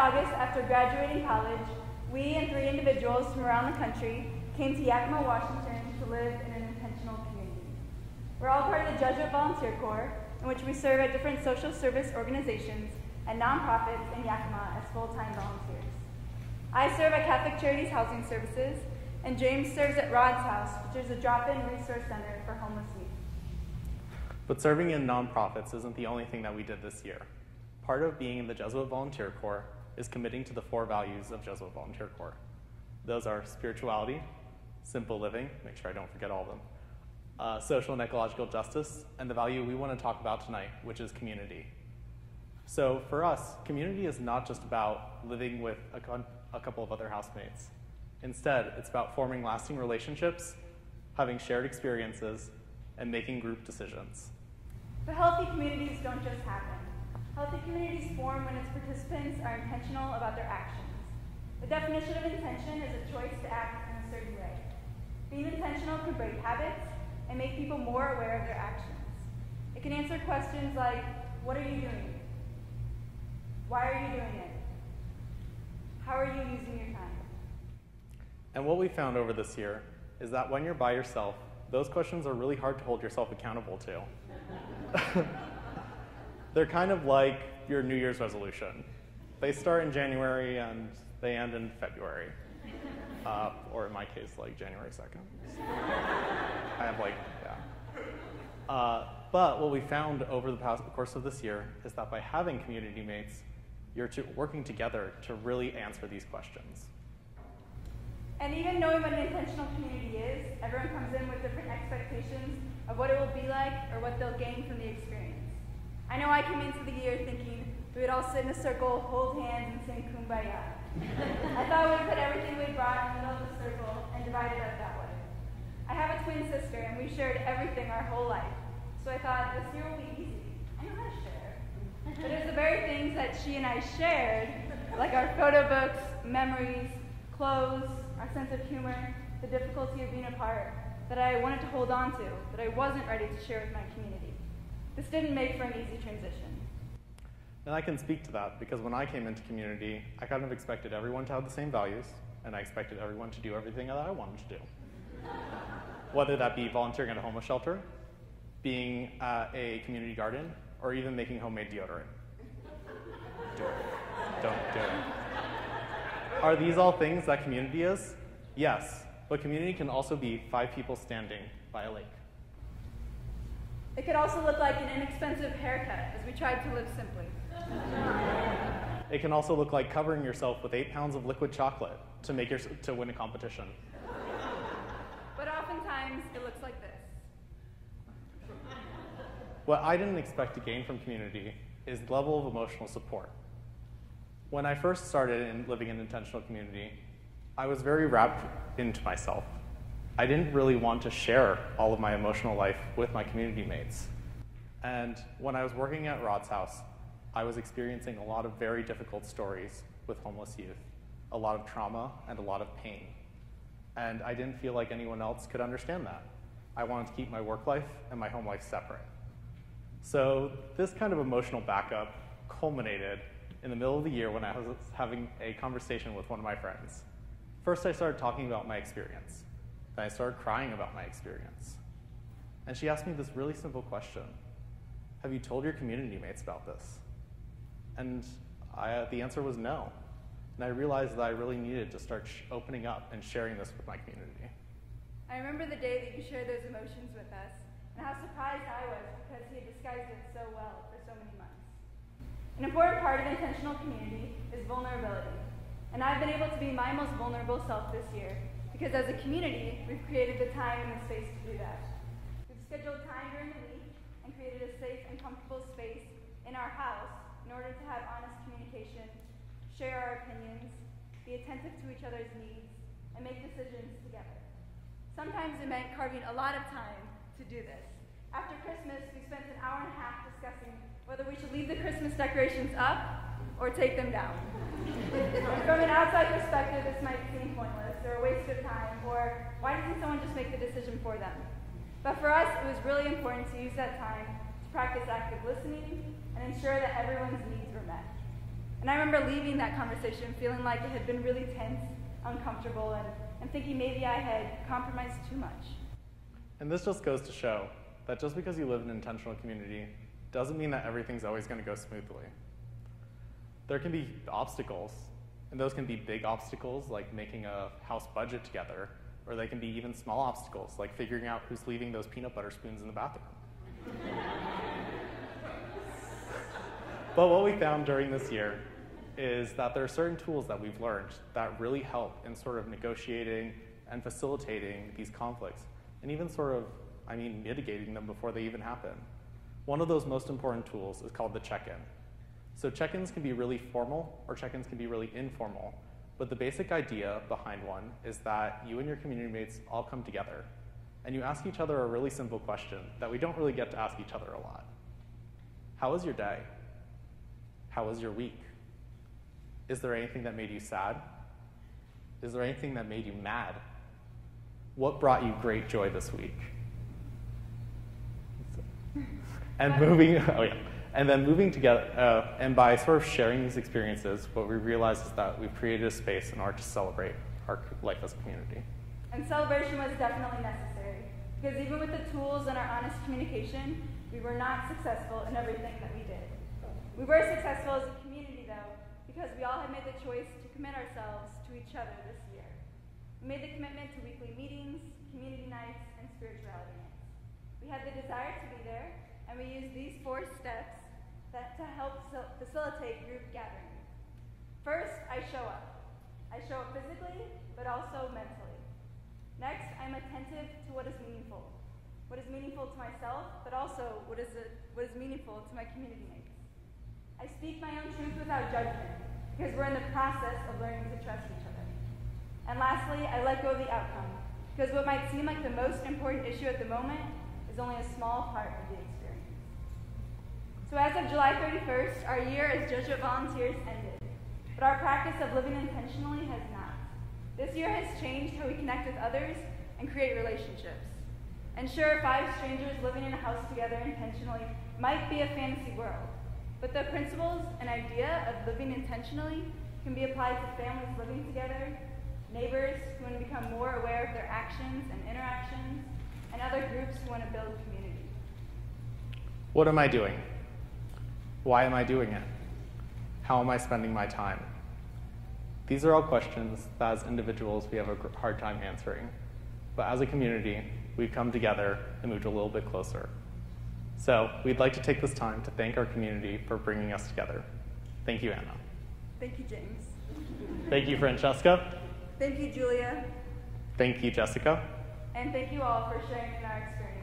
August, after graduating college, we and three individuals from around the country came to Yakima, Washington to live in an intentional community. We're all part of the Jesuit Volunteer Corps, in which we serve at different social service organizations and nonprofits in Yakima as full-time volunteers. I serve at Catholic Charities Housing Services, and James serves at Rod's House, which is a drop-in resource center for homeless youth. But serving in nonprofits isn't the only thing that we did this year. Part of being in the Jesuit Volunteer Corps is committing to the four values of Jesuit Volunteer Corps. Those are spirituality, simple living, make sure I don't forget all of them, social and ecological justice, and the value we want to talk about tonight, which is community. So for us, community is not just about living with a couple of other housemates. Instead, it's about forming lasting relationships, having shared experiences, and making group decisions. But healthy communities don't just happen. Healthy communities form when its participants are intentional about their actions. The definition of intention is a choice to act in a certain way. Being intentional can break habits and make people more aware of their actions. It can answer questions like, what are you doing? Why are you doing it? How are you using your time? And what we found over this year is that when you're by yourself, those questions are really hard to hold yourself accountable to. They're kind of like your New Year's resolution. They start in January and they end in February. Or in my case, like January 2nd. So I have like, yeah. But what we found over the course of this year is that by having community mates, you're working together to really answer these questions. And even knowing what an intentional community is, everyone comes in with different expectations of what it will be like or what they'll gain from the experience. I know I came into the year thinking we would all sit in a circle, hold hands, and sing Kumbaya. I thought we'd put everything we brought in the middle of the circle and divide it up that way. I have a twin sister, and we shared everything our whole life. So I thought, this year will be easy. I know how to share. But it was the very things that she and I shared, like our photo books, memories, clothes, our sense of humor, the difficulty of being apart, that I wanted to hold on to, that I wasn't ready to share with my community. This didn't make for an easy transition. And I can speak to that, because when I came into community, I kind of expected everyone to have the same values, and I expected everyone to do everything that I wanted to do. Whether that be volunteering at a homeless shelter, being at a community garden, or even making homemade deodorant. Do it. Don't do it. Are these all things that community is? Yes, but community can also be five people standing by a lake. It could also look like an inexpensive haircut, as we tried to live simply. It can also look like covering yourself with 8 pounds of liquid chocolate to win a competition. But oftentimes, it looks like this. What I didn't expect to gain from community is the level of emotional support. When I first started living in an intentional community, I was very wrapped into myself. I didn't really want to share all of my emotional life with my community mates. And when I was working at Rod's House, I was experiencing a lot of very difficult stories with homeless youth, a lot of trauma and a lot of pain. And I didn't feel like anyone else could understand that. I wanted to keep my work life and my home life separate. So this kind of emotional backup culminated in the middle of the year when I was having a conversation with one of my friends. First, I started talking about my experience. Then I started crying about my experience. And she asked me this really simple question. Have you told your community mates about this? And the answer was no. And I realized that I really needed to start opening up and sharing this with my community. I remember the day that you shared those emotions with us, and how surprised I was because he had disguised it so well for so many months. An important part of intentional community is vulnerability. And I've been able to be my most vulnerable self this year, because as a community, we've created the time and the space to do that. We've scheduled time during the week and created a safe and comfortable space in our house in order to have honest communication, share our opinions, be attentive to each other's needs, and make decisions together. Sometimes it meant carving a lot of time to do this. After Christmas, we spent an hour and a half discussing whether we should leave the Christmas decorations up or take them down. From an outside perspective, this might seem pointless or a waste of time, or why doesn't someone just make the decision for them? But for us, it was really important to use that time to practice active listening and ensure that everyone's needs were met. And I remember leaving that conversation feeling like it had been really tense, uncomfortable, and thinking maybe I had compromised too much. And this just goes to show that just because you live in an intentional community doesn't mean that everything's always going to go smoothly. There can be obstacles, and those can be big obstacles like making a house budget together, or they can be even small obstacles like figuring out who's leaving those peanut butter spoons in the bathroom. But what we found during this year is that there are certain tools that we've learned that really help in sort of negotiating and facilitating these conflicts, and even sort of, mitigating them before they even happen. One of those most important tools is called the check-in. So check-ins can be really formal, or check-ins can be really informal, but the basic idea behind one is that you and your community mates all come together, and you ask each other a really simple question that we don't really get to ask each other a lot. How was your day? How was your week? Is there anything that made you sad? Is there anything that made you mad? What brought you great joy this week? And moving together, and by sort of sharing these experiences, what we realized is that we've created a space in order to celebrate our life as a community. And celebration was definitely necessary, because even with the tools and our honest communication, we were not successful in everything that we did. We were successful as a community, though, because we all had made the choice to commit ourselves to each other this year. We made the commitment to weekly meetings, community nights, and spirituality nights. We had the desire to be there, and we used these four steps to help facilitate group gatherings. First, I show up. I show up physically, but also mentally. Next, I'm attentive to what is meaningful. What is meaningful to myself, but also what is meaningful to my community mates. I speak my own truth without judgment, because we're in the process of learning to trust each other. And lastly, I let go of the outcome, because what might seem like the most important issue at the moment is only a small part of the experience. So as of July 31st, our year as Jesuit volunteers ended, but our practice of living intentionally has not. This year has changed how we connect with others and create relationships. And sure, 5 strangers living in a house together intentionally might be a fantasy world, but the principles and idea of living intentionally can be applied to families living together, neighbors who want to become more aware of their actions and interactions, and other groups who want to build community. What am I doing? Why am I doing it? How am I spending my time? These are all questions that as individuals we have a hard time answering, but as a community, we've come together and moved a little bit closer. So we'd like to take this time to thank our community for bringing us together. Thank you, Anna. Thank you, James. Thank you, Francesca. Thank you, Julia. Thank you, Jessica. And thank you all for sharing in our experience.